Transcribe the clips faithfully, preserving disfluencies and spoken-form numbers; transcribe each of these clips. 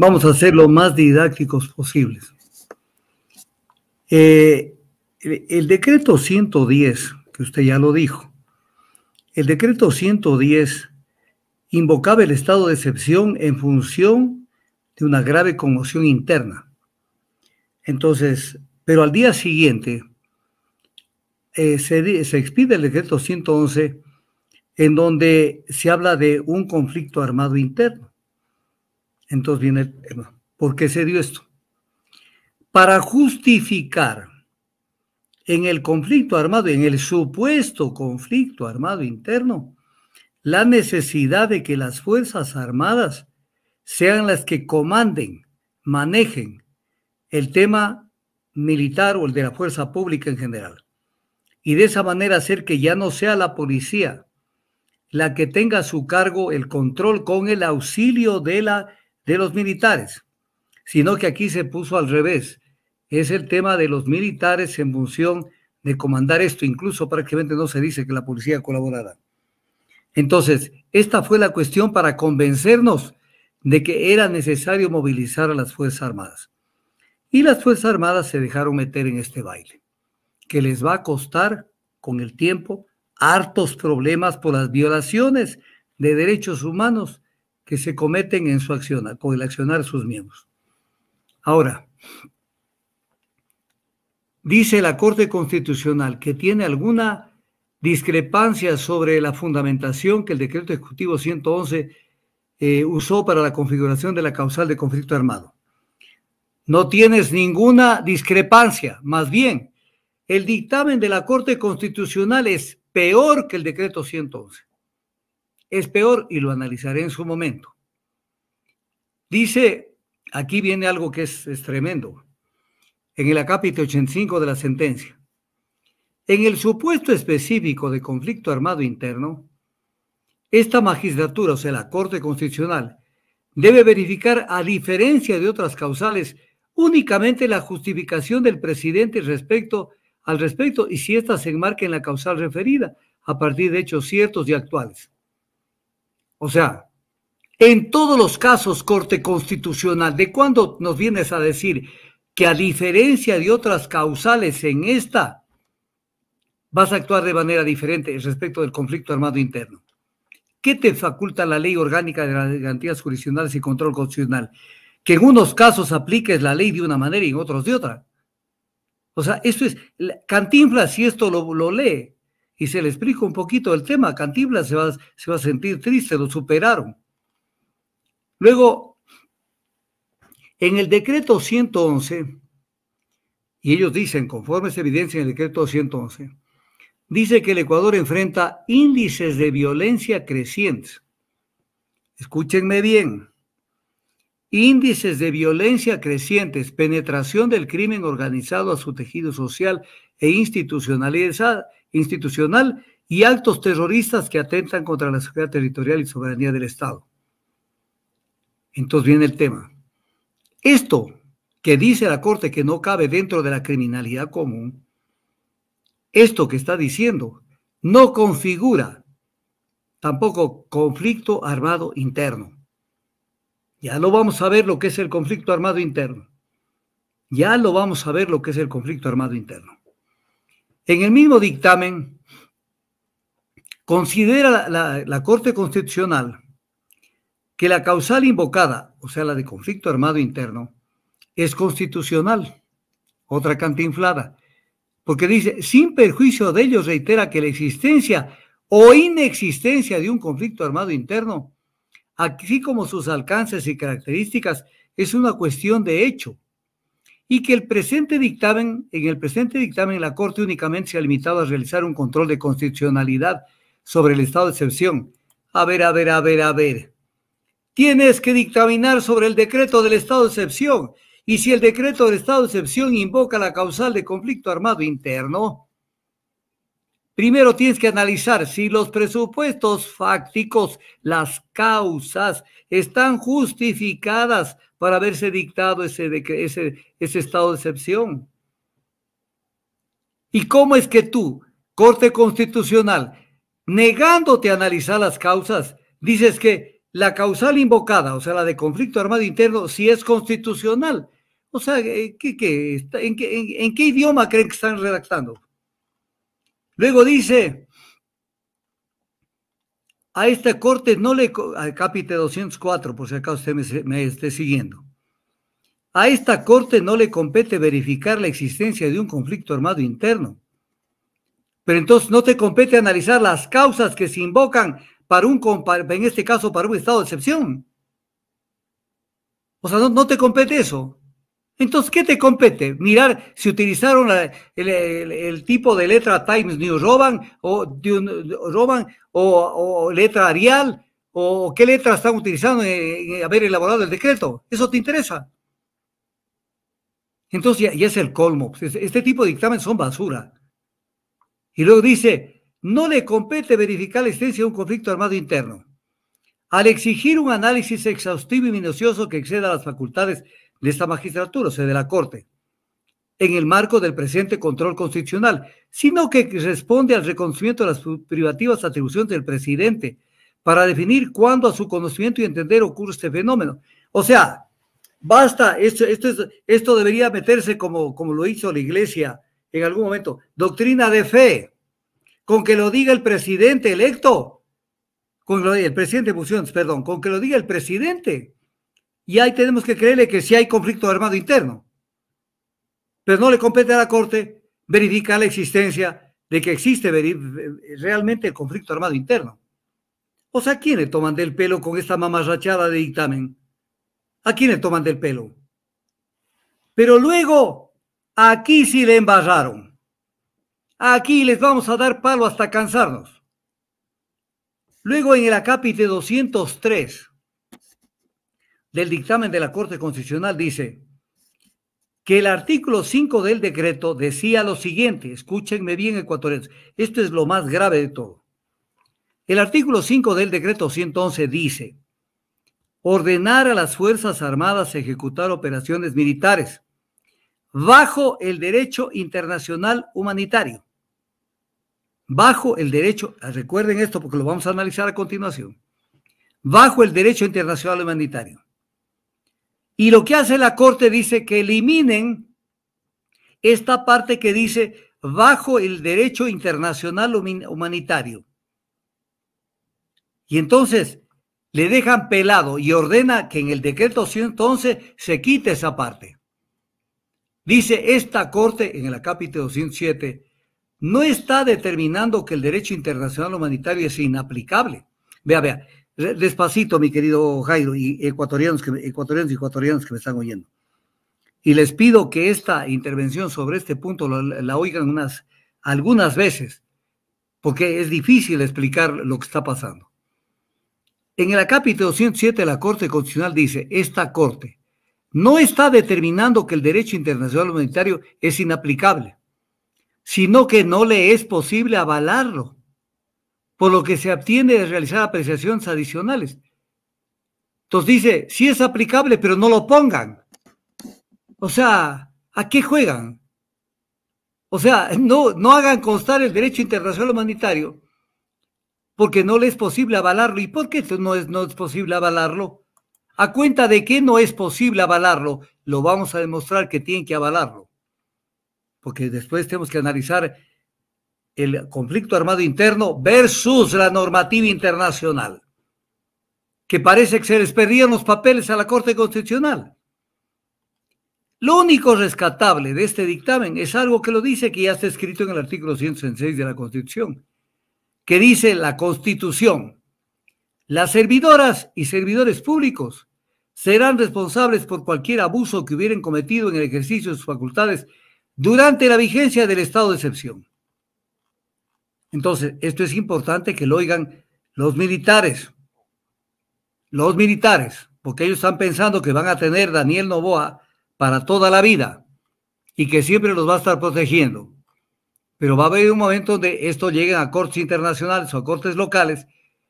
Vamos a ser lo más didácticos posibles. Eh, el, el decreto ciento diez, que usted ya lo dijo, el decreto ciento diez invocaba el estado de excepción en función de una grave conmoción interna. Entonces, pero al día siguiente eh, se, se expide el decreto ciento once, en donde se habla de un conflicto armado interno. Entonces viene el tema. ¿Por qué se dio esto? Para justificar en el conflicto armado, en el supuesto conflicto armado interno, la necesidad de que las Fuerzas Armadas sean las que comanden, manejen el tema militar o el de la fuerza pública en general. Y de esa manera hacer que ya no sea la policía la que tenga a su cargo el control con el auxilio de, la, de los militares, sino que aquí se puso al revés. Es el tema de los militares en función de comandar esto, incluso prácticamente no se dice que la policía colaborara. Entonces, esta fue la cuestión para convencernos de que era necesario movilizar a las Fuerzas Armadas. Y las Fuerzas Armadas se dejaron meter en este baile, que les va a costar con el tiempo hartos problemas por las violaciones de derechos humanos que se cometen en su accionar, con el accionar de sus miembros. Ahora, dice la Corte Constitucional que tiene alguna discrepancia sobre la fundamentación que el Decreto Ejecutivo ciento once eh, usó para la configuración de la causal de conflicto armado. No tienes ninguna discrepancia, más bien, el dictamen de la Corte Constitucional es peor que el decreto ciento once. Es peor y lo analizaré en su momento. Dice, aquí viene algo que es, es tremendo, en el acápite ochenta y cinco de la sentencia. En el supuesto específico de conflicto armado interno, esta magistratura, o sea, la Corte Constitucional, debe verificar, a diferencia de otras causales, únicamente la justificación del presidente respecto al respecto y si ésta se enmarca en la causal referida a partir de hechos ciertos y actuales. O sea, en todos los casos, Corte Constitucional, ¿de cuándo nos vienes a decir que a diferencia de otras causales en esta, vas a actuar de manera diferente respecto del conflicto armado interno? ¿Qué te faculta la Ley Orgánica de las Garantías Jurisdiccionales y Control Constitucional? Que en unos casos apliques la ley de una manera y en otros de otra. O sea, esto es, Cantinflas, si esto lo, lo lee y se le explica un poquito el tema, Cantinflas se va, se va a sentir triste, lo superaron. Luego, en el decreto ciento once, y ellos dicen, conforme se evidencia en el decreto ciento once, dice que el Ecuador enfrenta índices de violencia crecientes. Escúchenme bien. Índices de violencia crecientes, penetración del crimen organizado a su tejido social e institucional y actos terroristas que atentan contra la seguridad territorial y soberanía del Estado. Entonces viene el tema. Esto que dice la Corte que no cabe dentro de la criminalidad común, esto que está diciendo no configura tampoco conflicto armado interno. Ya lo vamos a ver lo que es el conflicto armado interno. Ya lo vamos a ver lo que es el conflicto armado interno. En el mismo dictamen, considera la, la, la Corte Constitucional que la causal invocada, o sea, la de conflicto armado interno, es constitucional. Otra cantinflada. Porque dice, sin perjuicio de ello, reitera que la existencia o inexistencia de un conflicto armado interno, así como sus alcances y características, es una cuestión de hecho, y que el presente dictamen, en el presente dictamen la Corte únicamente se ha limitado a realizar un control de constitucionalidad sobre el estado de excepción. A ver, a ver, a ver, a ver. Tienes que dictaminar sobre el decreto del estado de excepción, y si el decreto del estado de excepción invoca la causal de conflicto armado interno, primero tienes que analizar si los presupuestos fácticos, las causas, están justificadas para haberse dictado ese, de, ese, ese estado de excepción. ¿Y cómo es que tú, Corte Constitucional, negándote a analizar las causas, dices que la causal invocada, o sea, la de conflicto armado interno, si es constitucional. O sea, ¿qué, qué, está, en, qué, en, ¿en qué idioma creen que están redactando? Luego dice, a esta corte no le... al capítulo doscientos cuatro, por si acaso usted me, me esté siguiendo. A esta corte no le compete verificar la existencia de un conflicto armado interno. Pero entonces no te compete analizar las causas que se invocan para un, en este caso, para un estado de excepción. O sea, no, no te compete eso. Entonces, ¿qué te compete? Mirar si utilizaron el, el, el tipo de letra Times New Roman o, Roman, o, o letra Arial, o qué letra están utilizando en, en haber elaborado el decreto. ¿Eso te interesa? Entonces, ya, ya es el colmo. Este tipo de dictámenes son basura. Y luego dice, no le compete verificar la existencia de un conflicto armado interno. Al exigir un análisis exhaustivo y minucioso que exceda las facultades de esta magistratura, o sea, de la Corte, en el marco del presente control constitucional, sino que responde al reconocimiento de las privativas atribuciones del presidente para definir cuándo a su conocimiento y entender ocurre este fenómeno. O sea, basta, esto, esto, es, esto debería meterse como, como lo hizo la Iglesia en algún momento, doctrina de fe, con que lo diga el presidente electo, con lo, el presidente Busiones, perdón, con que lo diga el presidente. Y ahí tenemos que creerle que sí hay conflicto armado interno. Pero no le compete a la Corte verificar la existencia de que existe realmente el conflicto armado interno. O sea, ¿a quién le toman del pelo con esta mamarrachada de dictamen? ¿A quién le toman del pelo? Pero luego, aquí sí le embarraron. Aquí les vamos a dar palo hasta cansarnos. Luego en el acápite doscientos tres... del dictamen de la Corte Constitucional dice que el artículo cinco del decreto decía lo siguiente, escúchenme bien ecuatorianos, esto es lo más grave de todo. El artículo cinco del decreto ciento once dice, ordenar a las Fuerzas Armadas ejecutar operaciones militares bajo el derecho internacional humanitario. Bajo el derecho, recuerden esto porque lo vamos a analizar a continuación, bajo el derecho internacional humanitario. Y lo que hace la Corte dice que eliminen esta parte que dice bajo el derecho internacional humanitario. Y entonces le dejan pelado y ordena que en el decreto ciento once se quite esa parte. Dice esta Corte en el acápite doscientos siete, no está determinando que el derecho internacional humanitario es inaplicable. Vea, vea. Despacito, mi querido Jairo, y ecuatorianos, que, ecuatorianos y ecuatorianas que me están oyendo. Y les pido que esta intervención sobre este punto la, la oigan unas, algunas veces, porque es difícil explicar lo que está pasando. En el acápite doscientos siete, la Corte Constitucional dice, esta Corte no está determinando que el derecho internacional humanitario es inaplicable, sino que no le es posible avalarlo, por lo que se abstiene de realizar apreciaciones adicionales. Entonces dice, sí es aplicable, pero no lo pongan. O sea, ¿a qué juegan? O sea, no, no hagan constar el derecho internacional humanitario, porque no le es posible avalarlo. ¿Y por qué no es, no es posible avalarlo? ¿A cuenta de que no es posible avalarlo? Lo vamos a demostrar que tienen que avalarlo, porque después tenemos que analizar el conflicto armado interno versus la normativa internacional, que parece que se les perdían los papeles a la Corte Constitucional. Lo único rescatable de este dictamen es algo que lo dice, que ya está escrito en el artículo ciento seis de la Constitución, que dice la Constitución, las servidoras y servidores públicos serán responsables por cualquier abuso que hubieran cometido en el ejercicio de sus facultades durante la vigencia del estado de excepción. Entonces, esto es importante que lo oigan los militares, los militares, porque ellos están pensando que van a tener Daniel Noboa para toda la vida y que siempre los va a estar protegiendo. Pero va a haber un momento donde esto lleguen a cortes internacionales o a cortes locales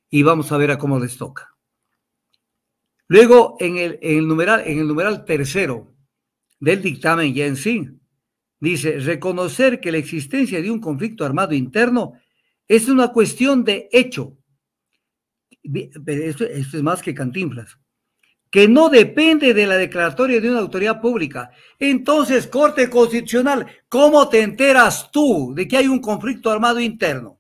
y vamos a ver a cómo les toca. Luego, en el, en el, numeral, en el numeral tercero del dictamen ya en sí, dice, reconocer que la existencia de un conflicto armado interno es una cuestión de hecho esto, esto es más que Cantinflas, que no depende de la declaratoria de una autoridad pública. Entonces, Corte Constitucional, ¿cómo te enteras tú de que hay un conflicto armado interno?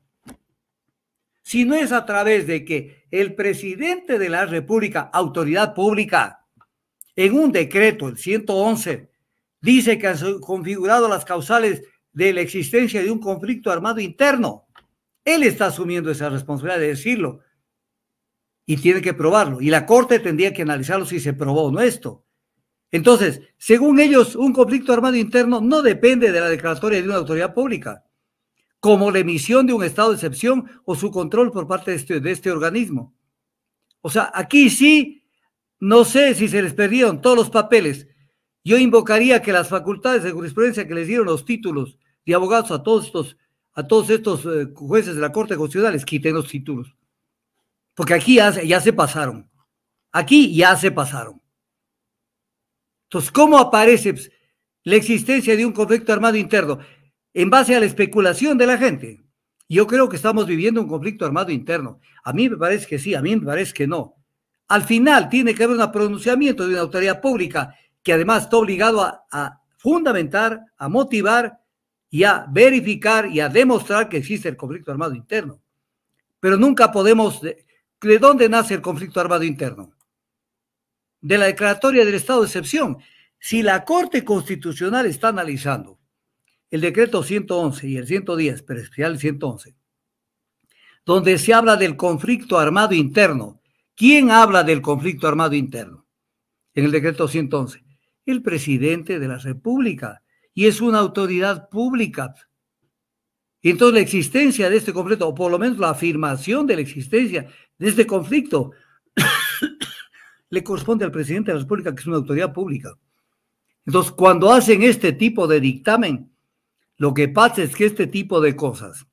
Si no es a través de que el presidente de la República, autoridad pública, en un decreto, el ciento once, dice que han configurado las causales de la existencia de un conflicto armado interno. Él está asumiendo esa responsabilidad de decirlo. Y tiene que probarlo. Y la Corte tendría que analizarlo si se probó o no esto. Entonces, según ellos, un conflicto armado interno no depende de la declaratoria de una autoridad pública, como la emisión de un estado de excepción o su control por parte de este, de este organismo. O sea, aquí sí, no sé si se les perdieron todos los papeles. Yo invocaría que las facultades de jurisprudencia que les dieron los títulos de abogados a todos estos, a todos estos jueces de la Corte Constitucional les quiten los títulos. Porque aquí ya, ya se pasaron. Aquí ya se pasaron. Entonces, ¿cómo aparece la existencia de un conflicto armado interno? En base a la especulación de la gente. Yo creo que estamos viviendo un conflicto armado interno. A mí me parece que sí, a mí me parece que no. Al final tiene que haber un pronunciamiento de una autoridad pública que además está obligado a, a fundamentar, a motivar y a verificar y a demostrar que existe el conflicto armado interno. Pero nunca podemos... ¿De dónde nace el conflicto armado interno? De la declaratoria del estado de excepción. Si la Corte Constitucional está analizando el decreto ciento once y el ciento diez, pero especial el ciento once, donde se habla del conflicto armado interno, ¿quién habla del conflicto armado interno? En el decreto ciento once, el presidente de la República, y es una autoridad pública. Y entonces la existencia de este conflicto, o por lo menos la afirmación de la existencia de este conflicto, le corresponde al presidente de la República, que es una autoridad pública. Entonces, cuando hacen este tipo de dictamen, lo que pasa es que este tipo de cosas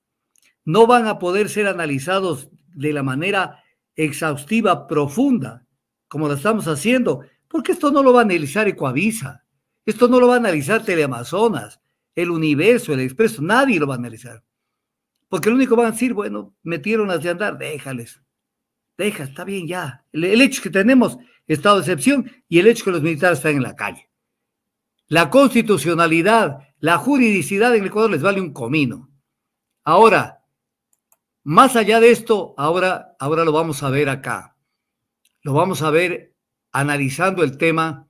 no van a poder ser analizados de la manera exhaustiva, profunda, como la estamos haciendo, porque esto no lo va a analizar Ecoavisa, esto no lo va a analizar Teleamazonas, El Universo, El Expreso, nadie lo va a analizar. Porque lo único que van a decir, bueno, metieron las de andar, déjales. Deja, está bien ya. El, el hecho es que tenemos estado de excepción y el hecho es que los militares están en la calle. La constitucionalidad, la juridicidad en el Ecuador les vale un comino. Ahora, más allá de esto, ahora, ahora lo vamos a ver acá. Lo vamos a ver analizando el tema,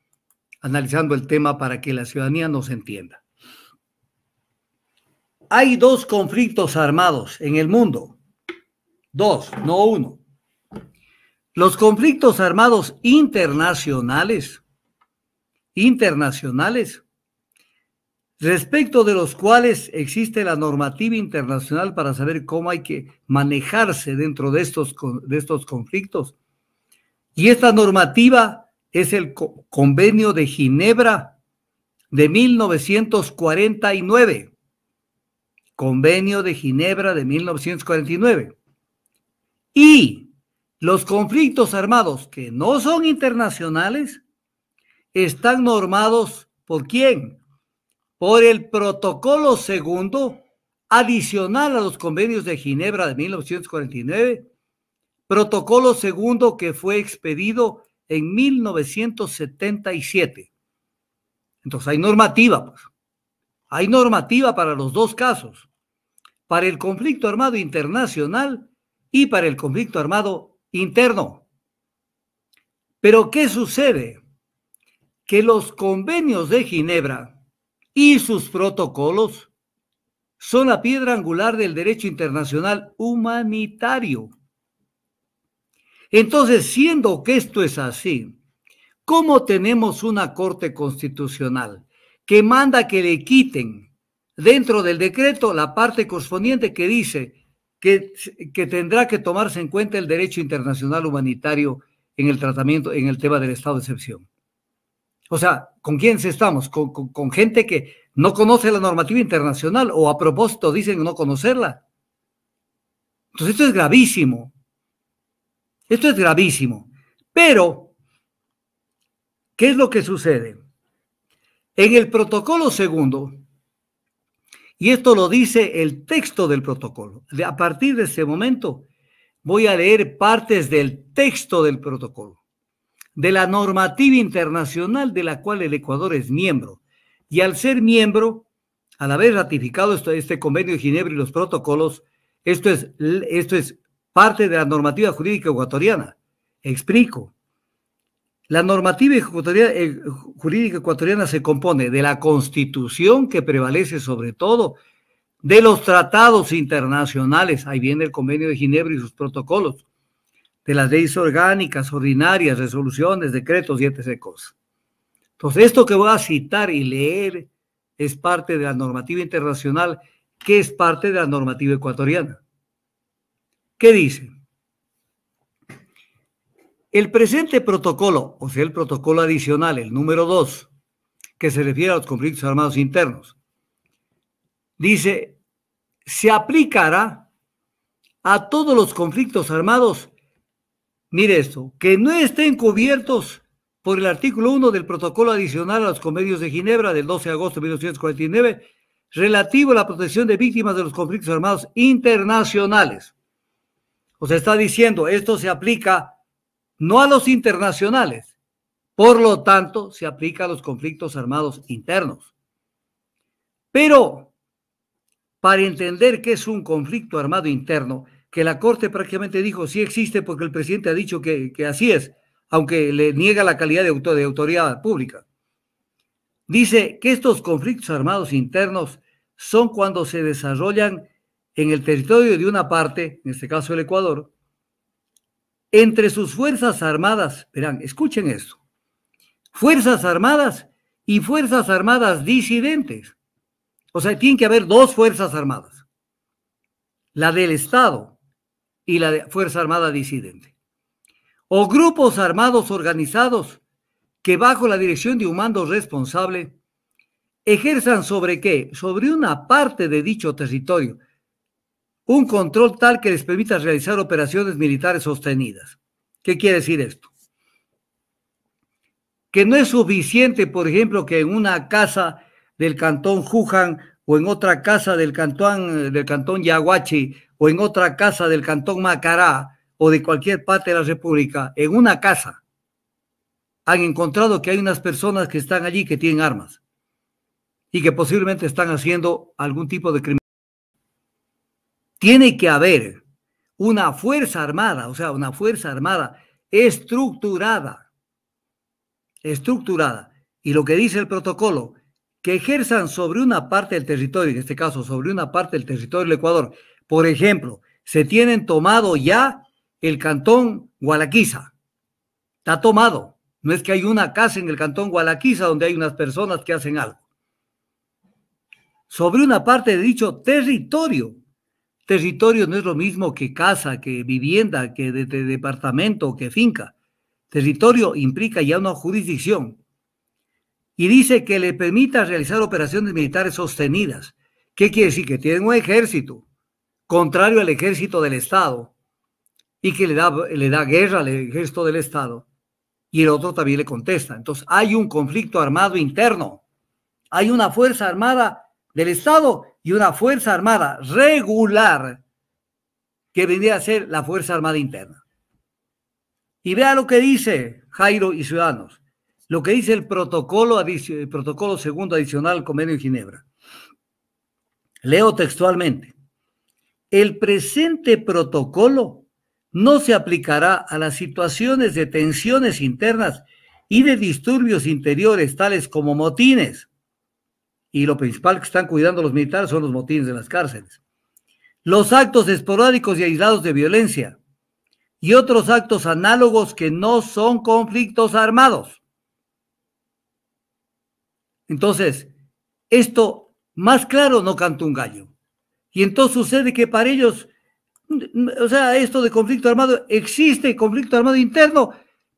analizando el tema para que la ciudadanía nos entienda. Hay dos conflictos armados en el mundo. Dos, no uno. Los conflictos armados internacionales, internacionales, respecto de los cuales existe la normativa internacional para saber cómo hay que manejarse dentro de estos, de estos conflictos. Y esta normativa es el Convenio de Ginebra de mil novecientos cuarenta y nueve. Convenio de Ginebra de mil novecientos cuarenta y nueve. Y los conflictos armados que no son internacionales están normados ¿por quién? Por el Protocolo Segundo, adicional a los convenios de Ginebra de mil novecientos cuarenta y nueve, Protocolo Segundo que fue expedido en mil novecientos setenta y siete. Entonces hay normativa, pues. Hay normativa para los dos casos, para el conflicto armado internacional y para el conflicto armado interno. Pero ¿qué sucede? Que los convenios de Ginebra y sus protocolos son la piedra angular del derecho internacional humanitario. Entonces, siendo que esto es así, ¿cómo tenemos una Corte Constitucional que manda que le quiten dentro del decreto la parte correspondiente que dice que, que tendrá que tomarse en cuenta el derecho internacional humanitario en el tratamiento, en el tema del estado de excepción? O sea, ¿con quién estamos? ¿Con, con, con gente que no conoce la normativa internacional o a propósito dicen no conocerla? Entonces esto es gravísimo. Esto es gravísimo. Pero, ¿qué es lo que sucede? En el protocolo segundo, y esto lo dice el texto del protocolo, de, a partir de ese momento, voy a leer partes del texto del protocolo, de la normativa internacional de la cual el Ecuador es miembro. Y al ser miembro, al haber ratificado este Convenio de Ginebra y los protocolos, esto es, esto es parte de la normativa jurídica ecuatoriana. Explico. La normativa ecuatoriana, eh, jurídica ecuatoriana se compone de la Constitución, que prevalece sobre todo, de los tratados internacionales, ahí viene el Convenio de Ginebra y sus protocolos, de las leyes orgánicas, ordinarias, resoluciones, decretos y etcétera cosas. Entonces, esto que voy a citar y leer es parte de la normativa internacional, que es parte de la normativa ecuatoriana. ¿Qué dice? El presente protocolo, o sea, el protocolo adicional, el número dos, que se refiere a los conflictos armados internos, dice, se aplicará a todos los conflictos armados, mire esto, que no estén cubiertos por el artículo uno del protocolo adicional a los convenios de Ginebra del doce de agosto de mil novecientos cuarenta y nueve, relativo a la protección de víctimas de los conflictos armados internacionales. O sea, está diciendo, esto se aplica no a los internacionales, por lo tanto, se aplica a los conflictos armados internos. Pero, para entender qué es un conflicto armado interno, que la Corte prácticamente dijo, sí existe porque el presidente ha dicho que, que así es, aunque le niega la calidad de, autor, de autoridad pública. Dice que estos conflictos armados internos son cuando se desarrollan en el territorio de una parte, en este caso el Ecuador, entre sus Fuerzas Armadas, verán, escuchen esto, Fuerzas Armadas y Fuerzas Armadas disidentes. O sea, tiene que haber dos Fuerzas Armadas, la del Estado y la de Fuerza Armada disidente. O grupos armados organizados que bajo la dirección de un mando responsable ejerzan sobre qué, sobre una parte de dicho territorio, un control tal que les permita realizar operaciones militares sostenidas. ¿Qué quiere decir esto? Que no es suficiente, por ejemplo, que en una casa del cantón Juján o en otra casa del cantón, del cantón Yaguachi o en otra casa del cantón Macará o de cualquier parte de la República, en una casa han encontrado que hay unas personas que están allí que tienen armas y que posiblemente están haciendo algún tipo de crimen. Tiene que haber una fuerza armada, o sea, una fuerza armada estructurada, estructurada. Y lo que dice el protocolo, que ejerzan sobre una parte del territorio, en este caso sobre una parte del territorio del Ecuador. Por ejemplo, se tienen tomado ya el cantón Gualaquiza. Está tomado. No es que hay una casa en el cantón Gualaquiza donde hay unas personas que hacen algo. Sobre una parte de dicho territorio. Territorio no es lo mismo que casa, que vivienda, que de, de departamento, que finca. Territorio implica ya una jurisdicción. Y dice que le permita realizar operaciones militares sostenidas. ¿Qué quiere decir? Que tienen un ejército, contrario al ejército del Estado, y que le da, le da guerra al ejército del Estado, y el otro también le contesta. Entonces hay un conflicto armado interno. Hay una fuerza armada del Estado y una fuerza armada regular que vendría a ser la fuerza armada interna. Y vea lo que dice Jairo y Ciudadanos, lo que dice el protocolo, el protocolo segundo adicional al Convenio de Ginebra. Leo textualmente. El presente protocolo no se aplicará a las situaciones de tensiones internas y de disturbios interiores tales como motines. Y lo principal que están cuidando los militares son los motines de las cárceles. Los actos esporádicos y aislados de violencia y otros actos análogos que no son conflictos armados. Entonces, esto más claro no canta un gallo. Y entonces sucede que para ellos, o sea, esto de conflicto armado, existe conflicto armado interno,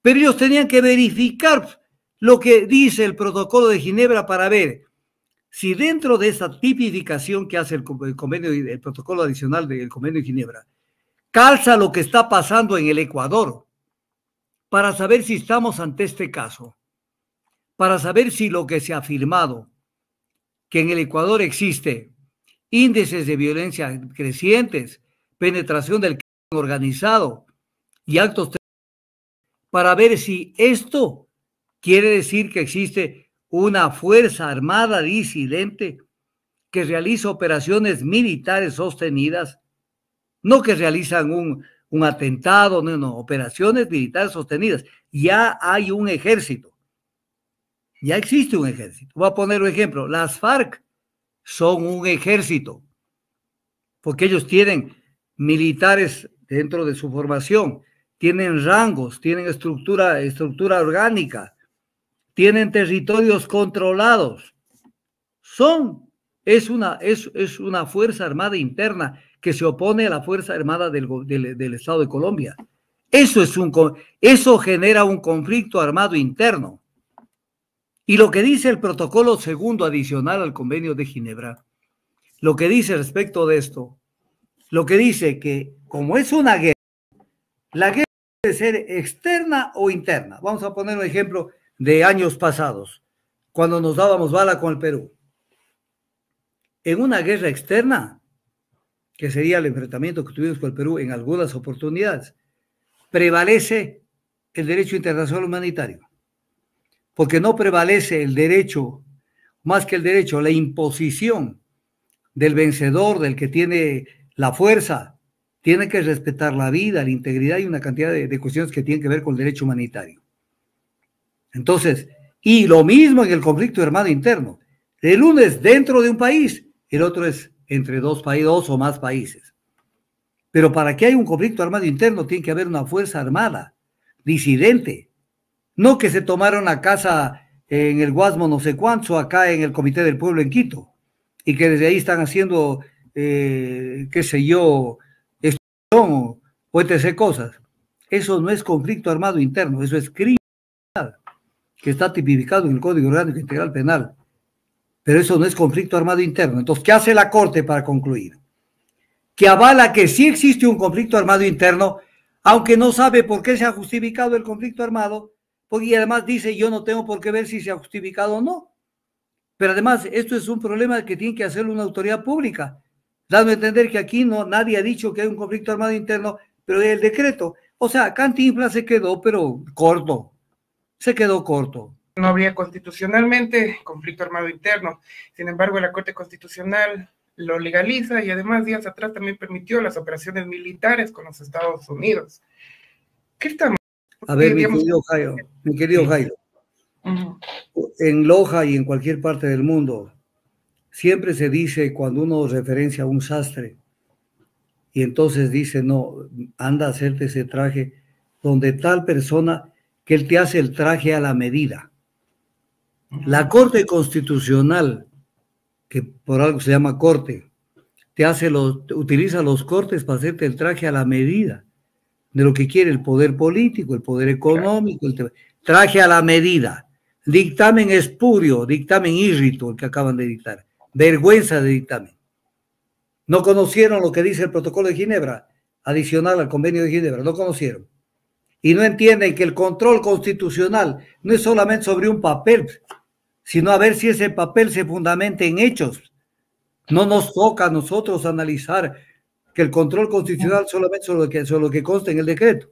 pero ellos tenían que verificar lo que dice el protocolo de Ginebra para ver si dentro de esa tipificación que hace el convenio, el protocolo adicional del Convenio de Ginebra, calza lo que está pasando en el Ecuador, para saber si estamos ante este caso, para saber si lo que se ha afirmado, que en el Ecuador existe índices de violencia crecientes, penetración del organizado y actos para ver si esto quiere decir que existe una fuerza armada disidente que realiza operaciones militares sostenidas, no que realizan un, un atentado, no, no, operaciones militares sostenidas. Ya hay un ejército, ya existe un ejército. Voy a poner un ejemplo, las FARC son un ejército, porque ellos tienen militares dentro de su formación, tienen rangos, tienen estructura, estructura orgánica, tienen territorios controlados. Son, es una, es, es una fuerza armada interna que se opone a la fuerza armada del, del, del Estado de Colombia. Eso, es un, eso genera un conflicto armado interno. Y lo que dice el protocolo segundo adicional al Convenio de Ginebra, lo que dice respecto de esto, lo que dice que como es una guerra, la guerra puede ser externa o interna. Vamos a poner un ejemplo de años pasados, cuando nos dábamos bala con el Perú. En una guerra externa, que sería el enfrentamiento que tuvimos con el Perú en algunas oportunidades, prevalece el derecho internacional humanitario, porque no prevalece el derecho, más que el derecho, la imposición del vencedor, del que tiene la fuerza. Tiene que respetar la vida, la integridad y una cantidad de, de cuestiones que tienen que ver con el derecho humanitario. Entonces, y lo mismo en el conflicto armado interno. El uno es dentro de un país, el otro es entre dos países, dos o más países. Pero para que haya un conflicto armado interno tiene que haber una fuerza armada, disidente. No que se tomaron la casa en el Guasmo no sé cuánto, acá en el Comité del Pueblo en Quito, y que desde ahí están haciendo, eh, qué sé yo, o etcétera cosas. Eso no es conflicto armado interno, eso es criminalidad, que está tipificado en el Código Orgánico Integral Penal. Pero eso no es conflicto armado interno. Entonces, ¿qué hace la Corte para concluir? Que avala que sí existe un conflicto armado interno, aunque no sabe por qué se ha justificado el conflicto armado, porque además dice, yo no tengo por qué ver si se ha justificado o no. Pero además, esto es un problema que tiene que hacer una autoridad pública, dando a entender que aquí no, nadie ha dicho que hay un conflicto armado interno, pero el decreto, o sea, Cantinflas se quedó, pero corto, se quedó corto. No habría constitucionalmente conflicto armado interno, sin embargo la Corte Constitucional lo legaliza y además días atrás también permitió las operaciones militares con los Estados Unidos. ¿Qué estamos? A ver, mi querido Jairo, mi querido Jairo, uh-huh. En Loja y en cualquier parte del mundo, siempre se dice cuando uno referencia a un sastre y entonces dice, no, anda a hacerte ese traje donde tal persona que él te hace el traje a la medida. La Corte Constitucional, que por algo se llama corte, te hace los, utiliza los cortes para hacerte el traje a la medida de lo que quiere el poder político, el poder económico, el traje a la medida. Dictamen espurio, dictamen írrito el que acaban de dictar. Vergüenza de dictamen. No conocieron lo que dice el protocolo de Ginebra, adicional al convenio de Ginebra, no conocieron. Y no entienden que el control constitucional no es solamente sobre un papel, sino a ver si ese papel se fundamenta en hechos. No nos toca a nosotros analizar que el control constitucional solamente sobre lo que, sobre lo que consta en el decreto.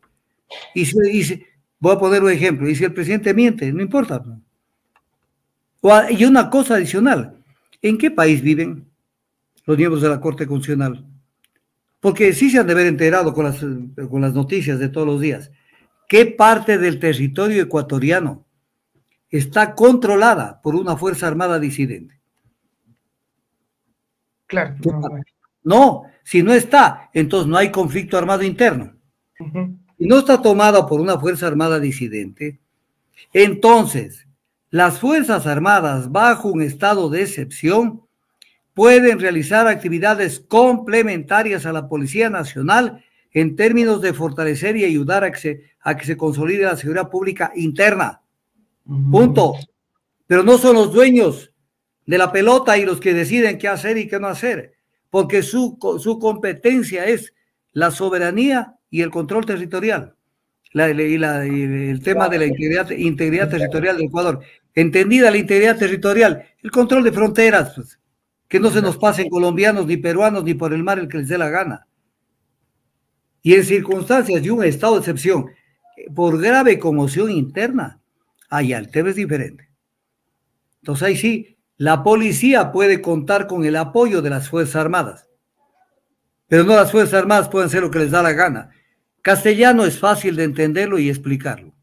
Y si, y si, voy a poner un ejemplo, y si el presidente miente, no importa. Y una cosa adicional, ¿en qué país viven los miembros de la Corte Constitucional? Porque sí se han de haber enterado con las, con las noticias de todos los días. ¿Qué parte del territorio ecuatoriano está controlada por una fuerza armada disidente? Claro. No, no, si no está, entonces no hay conflicto armado interno. Uh-huh. Si no está tomada por una fuerza armada disidente, entonces las Fuerzas Armadas bajo un estado de excepción pueden realizar actividades complementarias a la Policía Nacional en términos de fortalecer y ayudar a que se, a que se consolide la seguridad pública interna. Punto. Pero no son los dueños de la pelota y los que deciden qué hacer y qué no hacer, porque su, su competencia es la soberanía y el control territorial. La, y, la, y el tema de la integridad, integridad territorial de Ecuador. Entendida la integridad territorial, el control de fronteras, pues, que no se nos pasen colombianos ni peruanos ni por el mar el que les dé la gana. y en circunstancias de un estado de excepción por grave conmoción interna, allá el tema es diferente. Entonces ahí sí, la policía puede contar con el apoyo de las Fuerzas Armadas, pero no las Fuerzas Armadas pueden hacer lo que les da la gana. Castellano es fácil de entenderlo y explicarlo.